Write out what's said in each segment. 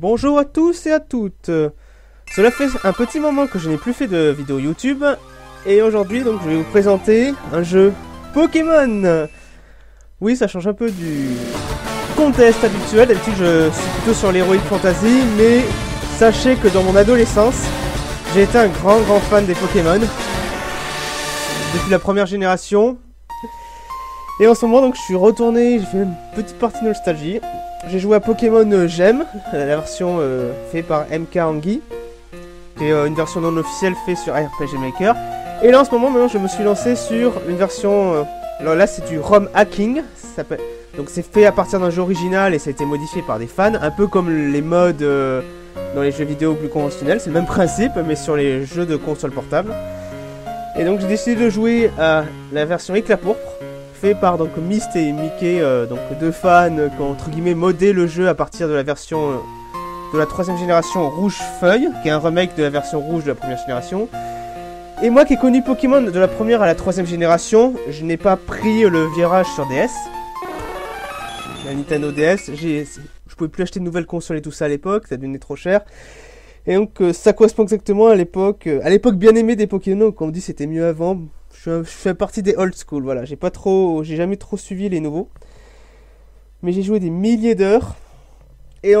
Bonjour à tous et à toutes. Cela fait un petit moment que je n'ai plus fait de vidéo YouTube et aujourd'hui donc je vais vous présenter un jeu Pokémon. Oui, ça change un peu du contest habituel, d'habitude je suis plutôt sur l'Heroic Fantasy, mais sachez que dans mon adolescence, j'ai été un grand fan des Pokémon depuis la première génération. Et en ce moment donc je suis retourné, j'ai fait une petite partie nostalgie. J'ai joué à Pokémon Gem, la version faite par M.K.Angie, et une version non officielle faite sur RPG Maker. Et là en ce moment, maintenant, je me suis lancé sur une version... alors là c'est du ROM hacking, ça peut... donc c'est fait à partir d'un jeu original et ça a été modifié par des fans, un peu comme les mods dans les jeux vidéo plus conventionnels, c'est le même principe mais sur les jeux de console portable. Et donc j'ai décidé de jouer à la version Éclat Pourpre, fait par donc Mist et Mickey, donc deux fans qui ont entre guillemets modé le jeu à partir de la version de la troisième génération Rouge Feuille, qui est un remake de la version rouge de la première génération. Et moi qui ai connu Pokémon de la première à la troisième génération, je n'ai pas pris le virage sur DS, la Nintendo DS, je pouvais plus acheter de nouvelles consoles et tout ça à l'époque, ça devenait trop cher. Et donc ça correspond exactement à l'époque bien aimée des Pokémon, quand on dit c'était mieux avant. Je fais partie des old school, voilà, j'ai jamais trop suivi les nouveaux. Mais j'ai joué des milliers d'heures, et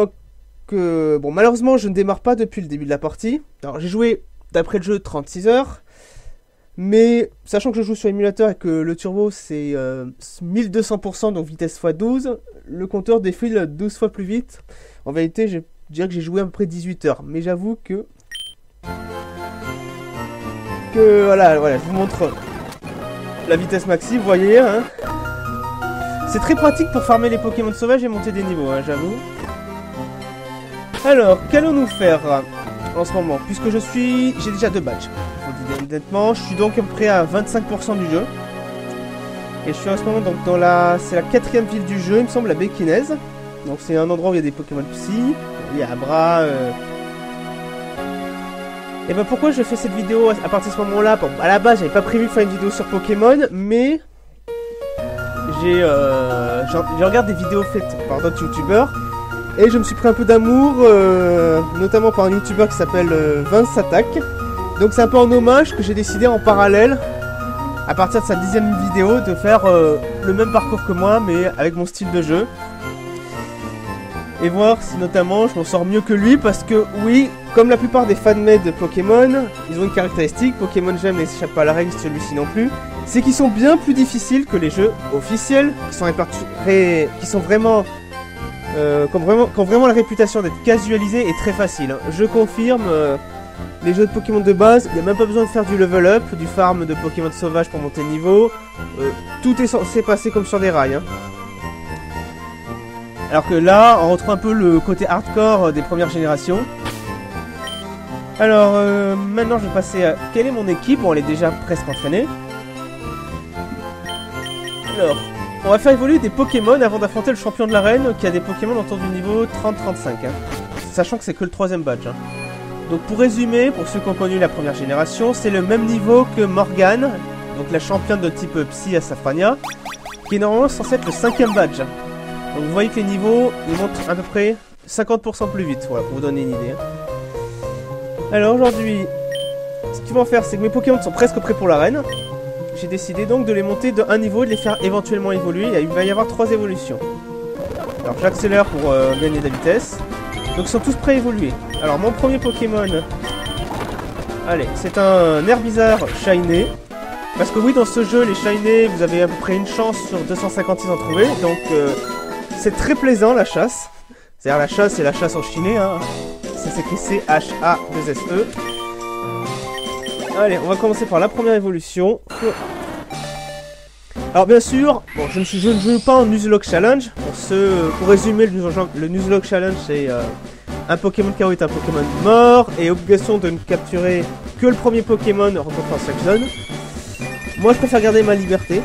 bon malheureusement je ne démarre pas depuis le début de la partie. Alors j'ai joué d'après le jeu 36 heures, mais sachant que je joue sur émulateur et que le turbo c'est 1200%, donc vitesse x12, le compteur défile 12 fois plus vite. En vérité je dirais que j'ai joué à peu près 18 heures, mais j'avoue que... voilà, je vous montre la vitesse maxi, vous voyez, hein. C'est très pratique pour farmer les Pokémon sauvages et monter des niveaux, hein, j'avoue. Alors, qu'allons-nous faire en ce moment? Puisque j'ai déjà 2 badges, faut le dire honnêtement, je suis donc à peu près à 25% du jeu. Et je suis en ce moment donc dans la... c'est la 4ème ville du jeu, il me semble, la Baie Kinèse. Donc c'est un endroit où il y a des Pokémon psy, il y a Abra... Et ben pourquoi je fais cette vidéo à partir de ce moment-là? Bon, à la base, j'avais pas prévu de faire une vidéo sur Pokémon, mais je regarde des vidéos faites par d'autres youtubeurs et je me suis pris un peu d'amour, notamment par un youtubeur qui s'appelle Vince Attack. Donc c'est un peu en hommage que j'ai décidé en parallèle, à partir de sa 10e vidéo, de faire le même parcours que moi, mais avec mon style de jeu. Et voir si notamment je m'en sors mieux que lui, parce que oui, comme la plupart des fanmade de Pokémon, ils ont une caractéristique, Pokémon Gem n'échappe pas à la règle, celui-ci non plus, c'est qu'ils sont bien plus difficiles que les jeux officiels, qui ont vraiment la réputation d'être casualisés et très faciles. Je confirme, les jeux de Pokémon de base, il n'y a même pas besoin de faire du level up, du farm de Pokémon sauvages pour monter niveau, tout est censé passer comme sur des rails, hein. Alors que là, on retrouve un peu le côté hardcore des premières générations. Alors, maintenant je vais passer à... quelle est mon équipe? Bon, elle est déjà presque entraînée. Alors, on va faire évoluer des Pokémon avant d'affronter le champion de l'arène, qui a des Pokémon autour du niveau 30-35. Hein. Sachant que c'est que le 3e badge. Hein. Donc pour résumer, pour ceux qui ont connu la première génération, c'est le même niveau que Morgane, donc la championne de type Psy à Safrania, qui est normalement censée être le 5e badge. Donc vous voyez que les niveaux, ils montent à peu près 50% plus vite, voilà, pour vous donner une idée. Alors aujourd'hui, ce qu'ils vont faire, c'est que mes Pokémon sont presque prêts pour l'arène. J'ai décidé donc de les monter de un niveau et de les faire éventuellement évoluer. Il va y avoir 3 évolutions. Alors j'accélère pour gagner de la vitesse. Donc ils sont tous prêts à évoluer. Alors mon premier Pokémon, allez, c'est un Herbizarre Shiny. Parce que oui, dans ce jeu, les Shiny, vous avez à peu près une chance sur 256 d'en trouver. Donc c'est très plaisant la chasse. C'est-à-dire la chasse, c'est la chasse en Shiny, hein. Ça s'écrit C-H-A-2-S-E. Allez, on va commencer par la première évolution. Alors bien sûr, bon, je ne joue pas en Nuzlocke challenge. Pour résumer, le Nuzlocke challenge, c'est un Pokémon KO est un Pokémon mort et obligation de ne capturer que le premier Pokémon rencontré dans chaque zone. Moi, je préfère garder ma liberté.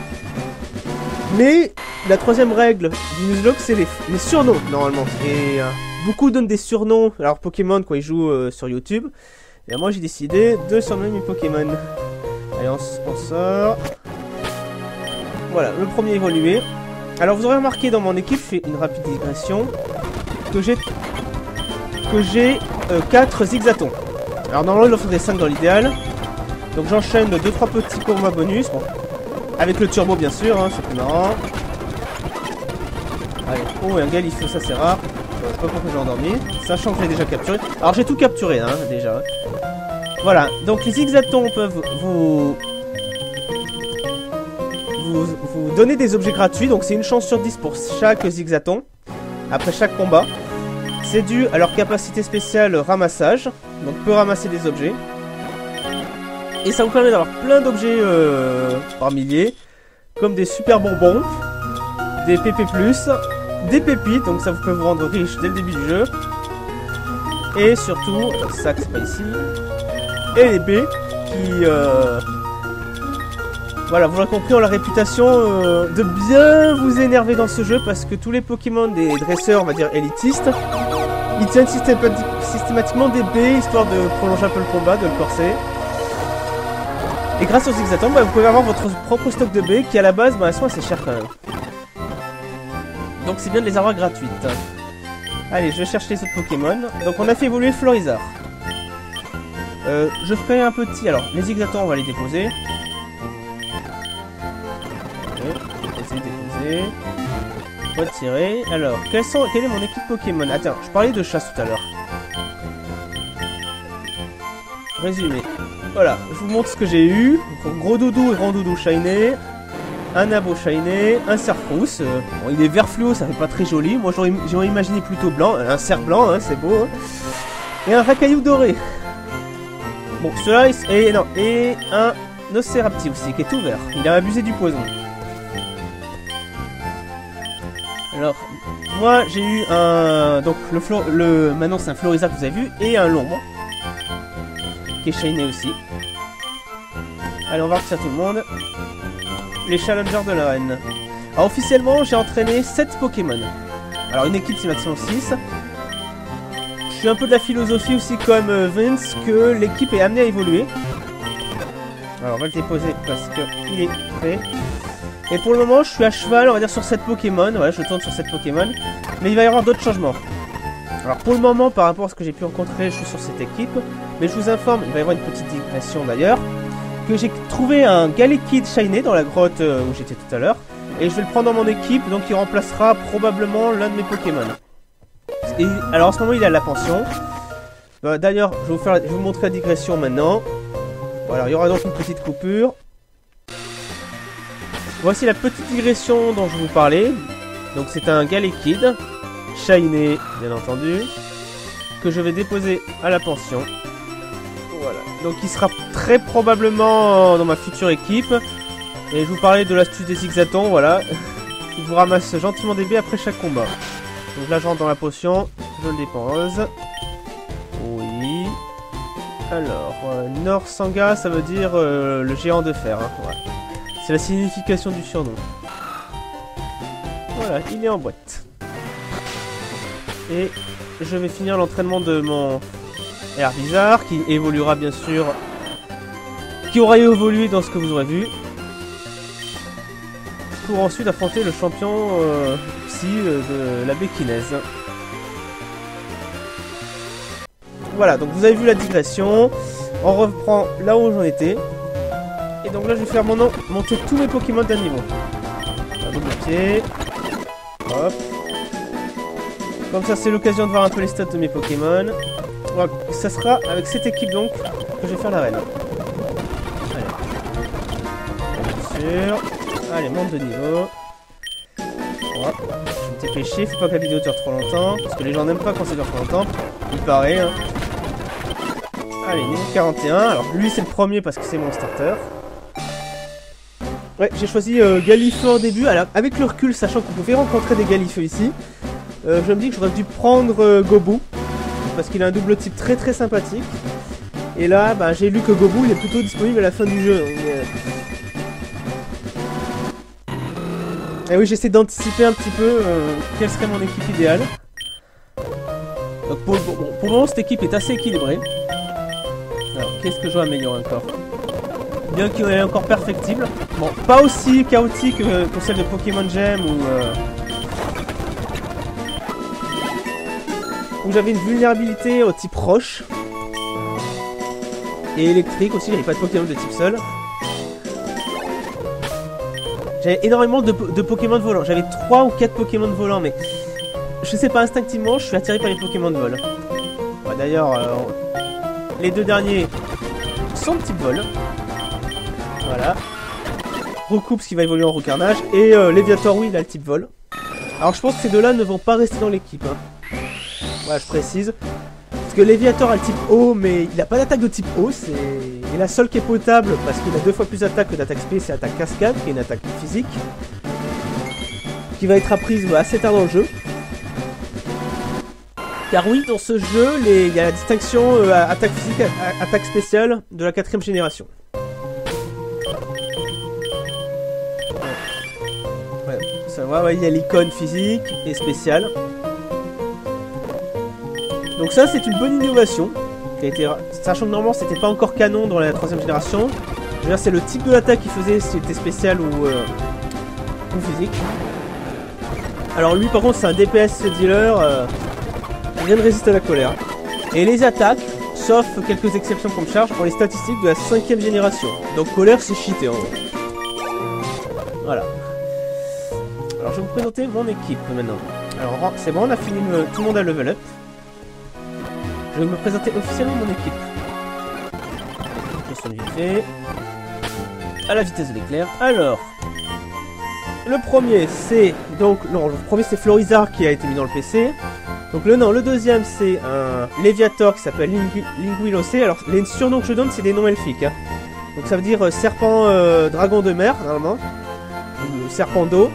Mais la 3e règle du Nuzlocke, c'est les surnoms, normalement. Et... beaucoup donnent des surnoms, alors Pokémon quand ils jouent sur YouTube. Et moi j'ai décidé de surnommer mes Pokémon. Allez, on sort. Voilà, le premier évolué. Alors vous aurez remarqué dans mon équipe, je fais une rapide digression, que j'ai que j'ai 4 Zigzatons. Alors normalement il en faudrait 5 dans l'idéal. Donc j'enchaîne 2-3 petits combats bonus. Bon. Avec le turbo bien sûr, hein, c'est plus marrant. Allez, oh et un Galifeu, ça c'est rare. Je sais pas pourquoi j'ai endormi. Sachant que je l'ai déjà capturé. Alors j'ai tout capturé hein, déjà. Voilà, donc les Zigzatons peuvent vous donner des objets gratuits. Donc c'est une chance sur 10 pour chaque Zigzaton. Après chaque combat. C'est dû à leur capacité spéciale ramassage. Donc peut ramasser des objets. Et ça vous permet d'avoir plein d'objets par milliers. Comme des super bonbons. Des PP+. Des pépites, donc ça vous peut vous rendre riche dès le début du jeu. Et surtout, ça c'est pas ici. Et les baies qui... Voilà, vous l'avez compris, ont la réputation de bien vous énerver dans ce jeu. Parce que tous les Pokémon des dresseurs, on va dire élitistes, ils tiennent systématiquement des baies, histoire de prolonger un peu le combat, de le corser. Et grâce aux Zigzatons, bah, vous pouvez avoir votre propre stock de baies, qui à la base, bah, elles sont assez chères quand même. Donc c'est bien de les avoir gratuites. Allez, je cherche les autres Pokémon. Donc on a fait évoluer Florizarre. Je ferai un petit... Alors, les Zigzatons, on va les déposer. Okay. Déposer. Retirer. Alors, quelle est mon équipe Pokémon? Attends, je parlais de chasse tout à l'heure. Résumé. Voilà, je vous montre ce que j'ai eu. Donc, gros doudou et grand doudou shiny. Un abo shiny, un cerf rousse, bon, il est vert fluo, ça fait pas très joli, moi j'aurais imaginé plutôt blanc, un cerf blanc, hein, c'est beau, hein. Et un racaillou doré. Bon, cela et non, et un nocérapti aussi, qui est tout vert, il a abusé du poison. Alors, moi j'ai eu un, donc maintenant c'est un Florizarre que vous avez vu, et un Lombre, qui est shiny aussi. Allez, on va retirer tout le monde. Les challengers de l'arène. Alors officiellement j'ai entraîné 7 Pokémon. Alors une équipe c'est maximum 6. Je suis un peu de la philosophie aussi comme Vince que l'équipe est amenée à évoluer. Alors on va le déposer parce qu'il est prêt. Et pour le moment je suis à cheval on va dire sur 7 Pokémon. Voilà je tourne sur 7 Pokémon. Mais il va y avoir d'autres changements. Alors pour le moment par rapport à ce que j'ai pu rencontrer je suis sur cette équipe. Mais je vous informe, il va y avoir une petite digression d'ailleurs. J'ai trouvé un Galekid shiny dans la grotte où j'étais tout à l'heure. Et je vais le prendre dans mon équipe, donc il remplacera probablement l'un de mes Pokémon. Et, alors en ce moment il est à la pension. D'ailleurs je vais vous montrer la digression maintenant. Voilà, il y aura donc une petite coupure. Voici la petite digression dont je vous parlais. Donc c'est un Galekid shiny bien entendu, que je vais déposer à la pension. Voilà. Donc il sera très probablement dans ma future équipe. Et je vous parlais de l'astuce des Zigzatons, voilà. Il vous ramasse gentiment des baies après chaque combat. Donc là je rentre dans la potion, je le dépose. Oui. Alors, Nor Sanga, ça veut dire le géant de fer. Hein. Ouais. C'est la signification du surnom. Voilà, il est en boîte. Et je vais finir l'entraînement de mon... Bizarre qui évoluera bien sûr, qui aura évolué dans ce que vous aurez vu, pour ensuite affronter le champion psy de la Baie Kinèse. Voilà, donc vous avez vu la digression, on reprend là où j'en étais, et donc là je vais faire monter tous mes Pokémon d'un niveau. Un double pied, hop, comme ça c'est l'occasion de voir un peu les stats de mes Pokémon. Ça sera avec cette équipe donc que je vais faire l'arène. Allez. Bien sûr. Allez, monte de niveau. Voilà. Je vais me dépêcher, faut pas que la vidéo dure trop longtemps. Parce que les gens n'aiment pas quand ça dure trop longtemps. Il paraît. Hein. Allez, niveau 41. Alors lui c'est le premier parce que c'est mon starter. Ouais, j'ai choisi Galifeu au début. Alors avec le recul, sachant que vous pouvez rencontrer des Galifeux ici. Je me dis que j'aurais dû prendre Gobou. Parce qu'il a un double type très très sympathique. Et là, bah, j'ai lu que Gobou il est plutôt disponible à la fin du jeu. Et oui, j'essaie d'anticiper un petit peu quelle serait mon équipe idéale. Donc pour le moment, cette équipe est assez équilibrée. Alors, qu'est-ce que je dois améliorer encore? Bien qu'elle est encore perfectible. Bon, pas aussi chaotique que celle de Pokémon Gem ou... où j'avais une vulnérabilité au type roche. Et électrique aussi, j'avais pas de Pokémon de type sol. J'avais énormément de Pokémon volants. J'avais 3 ou 4 Pokémon volants, mais je sais pas, instinctivement, je suis attiré par les Pokémon de vol. Ouais, d'ailleurs, les deux derniers sont de type vol. Voilà. Roucoups qui va évoluer en Roucarnage. Et Léviator, oui, il a le type vol. Alors je pense que ces deux-là ne vont pas rester dans l'équipe. Hein. Voilà, je précise. Parce que Léviator a le type eau, mais il n'a pas d'attaque de type eau. C'est la seule qui est potable parce qu'il a 2 fois plus d'attaque que d'attaque spé, c'est attaque cascade, qui est une attaque physique. Qui va être apprise assez tard dans le jeu. Car oui, dans ce jeu, il y a la distinction attaque physique, attaque spéciale de la 4ème génération. Ouais, il y a l'icône physique et spéciale. Donc ça, c'est une bonne innovation. Sachant que normalement, c'était pas encore canon dans la 3ème génération. C'est le type de l'attaque qu'il faisait, si c'était spécial ou physique. Alors lui, par contre, c'est un DPS dealer. Rien ne résiste à la colère. Et les attaques, sauf quelques exceptions qu'on me charge, ont les statistiques de la 5ème génération. Donc colère, c'est cheaté en gros. Voilà. Alors je vais vous présenter mon équipe maintenant. Alors c'est bon, on a fini, tout le monde a level up. Je vais me présenter officiellement mon équipe. Je suis vite fait. À la vitesse de l'éclair. Alors, le premier c'est donc Florizarre qui a été mis dans le PC. Donc le deuxième c'est un Léviator qui s'appelle Linguilocé. Alors les surnoms que je donne c'est des noms elfiques. Hein. Donc ça veut dire serpent dragon de mer normalement, ou serpent d'eau.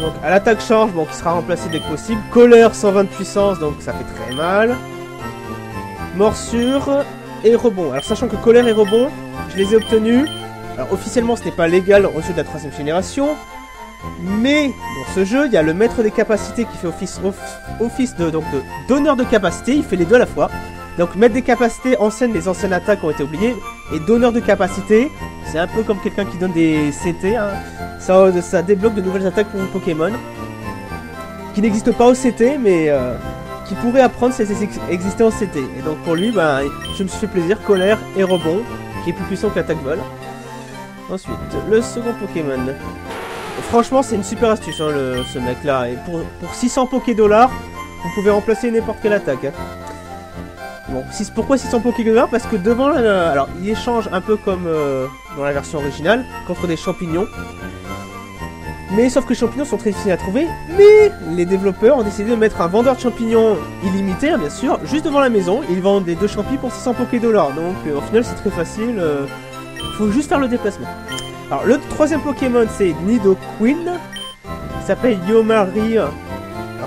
Donc à l'attaque charge, bon, qui sera remplacé dès que possible. Colère, 120 de puissance, donc ça fait très mal. Morsure et rebond. Alors sachant que colère et rebond, je les ai obtenus. Alors officiellement, ce n'est pas légal au jeu de la 3ème génération. Mais dans ce jeu, il y a le maître des capacités qui fait office de donneur de capacité. Il fait les deux à la fois. Donc maître des capacités, les anciennes attaques ont été oubliées. Et donneur de capacité, c'est un peu comme quelqu'un qui donne des CT. Hein. Ça débloque de nouvelles attaques pour un Pokémon. Qui n'existe pas au CT, mais qui pourrait apprendre si elles existaient en CT. Et donc pour lui, bah, je me suis fait plaisir, colère et rebond, qui est plus puissant que l'attaque vol. Ensuite, le second Pokémon. Et franchement, c'est une super astuce, hein, ce mec-là. Et pour 600 Pokédollars, vous pouvez remplacer n'importe quelle attaque. Hein. Bon, pourquoi 600 Pokédollars? Parce que devant la... Alors, il échange un peu comme dans la version originale, contre des champignons. Mais sauf que les champignons sont très difficiles à trouver, mais les développeurs ont décidé de mettre un vendeur de champignons illimité, hein, bien sûr, juste devant la maison. Ils vendent des 2 champignons pour 600 Pokédollars, donc au final c'est très facile, faut juste faire le déplacement. Alors le 3ème Pokémon c'est Nidoqueen, il s'appelle Yomari, alors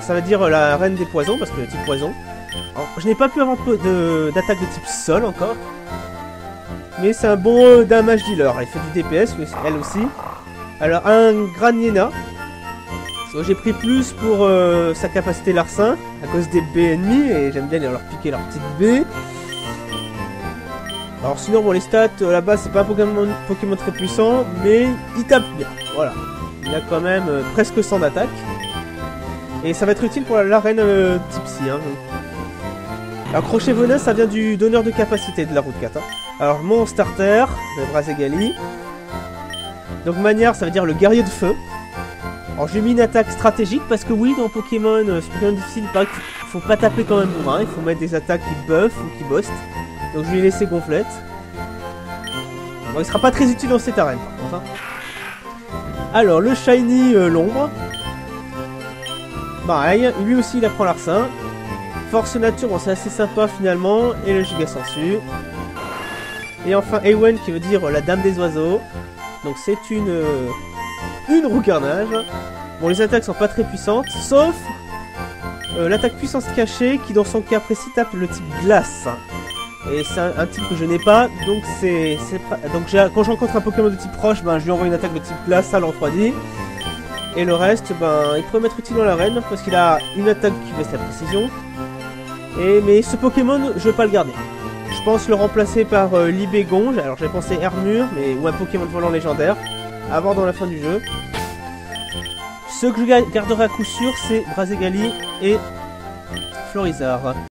ça veut dire la reine des poisons, parce que le type poison. Alors, je n'ai pas pu avoir d'attaque de type sol encore, mais c'est un bon damage dealer, elle fait du DPS, elle aussi. Alors un Grahyena, j'ai pris plus pour sa capacité larcin, à cause des baies ennemies, et j'aime bien leur piquer leur petite baie. Alors sinon bon les stats, là-bas c'est pas un Pokémon très puissant, mais il tape bien, voilà. Il a quand même presque 100 d'attaque, et ça va être utile pour la reine type psy. Hein, alors crochet venin, ça vient du donneur de capacité de la route 4. Hein. Alors mon starter, le Brazegali. Donc manière, ça veut dire le guerrier de feu. Alors j'ai mis une attaque stratégique parce que oui, dans Pokémon, c'est Pokémon difficile, il paraît qu'il faut pas taper quand même bourrin, il faut mettre des attaques qui buffent ou qui boostent. Donc je lui ai laissé gonflette. Bon, il sera pas très utile dans cette arène par contre. Hein. Alors le shiny Lombre. Pareil, lui aussi il apprend l'arcin. Force nature, bon c'est assez sympa finalement. Et le giga sensu. Et enfin Ewen qui veut dire la dame des oiseaux. Donc c'est une roucarnage. Bon, les attaques sont pas très puissantes, sauf l'attaque puissance cachée qui dans son cas précis tape le type glace. Et c'est un type que je n'ai pas, donc quand je rencontre un Pokémon de type roche, ben, je lui envoie une attaque de type glace, ça l'enfroidit. Et le reste, ben, il pourrait m'être utile dans l'arène, parce qu'il a une attaque qui baisse la précision. Mais ce Pokémon, je vais pas le garder. Je pense le remplacer par Libégonge, alors j'ai pensé Hermure, ou un Pokémon volant légendaire, à voir dans la fin du jeu. Ceux que je garderai à coup sûr, c'est Brazegali et Florizarre.